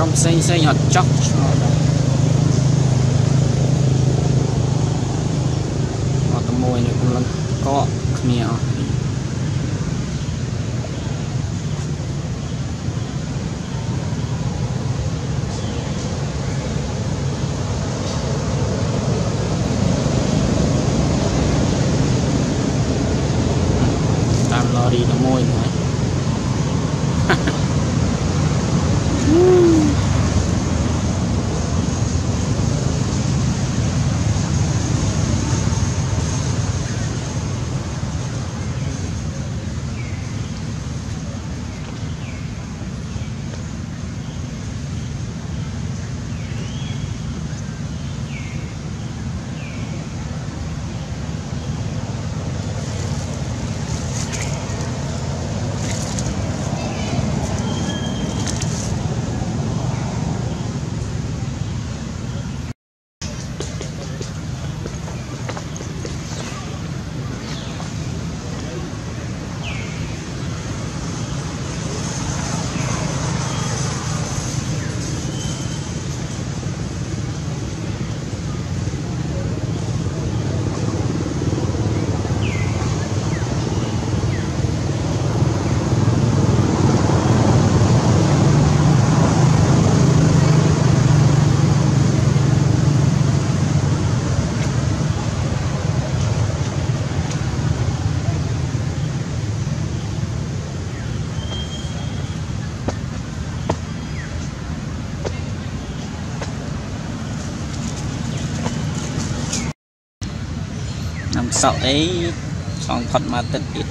trong xây nhà chắc và tầm môi này cũng là có mía tạm lo đi tầm môi này. Sợ ấy xong thật mà tận tiệt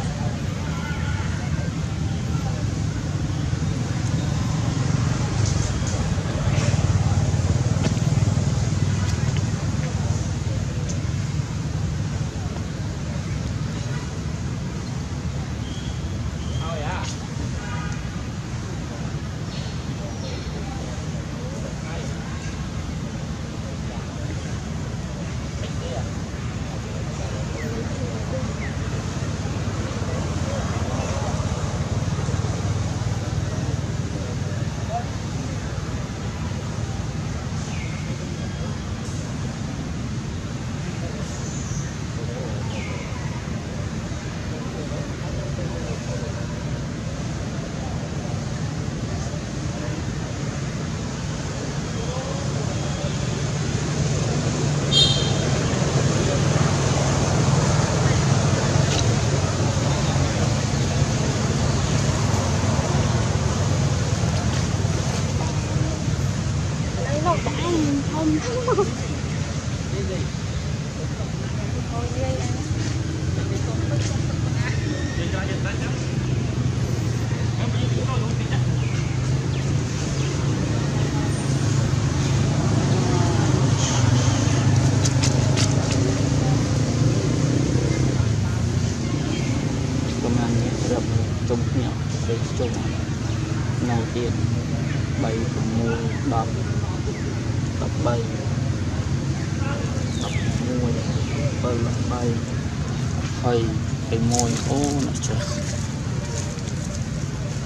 môi ô nó trời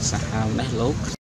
sao đấy lúc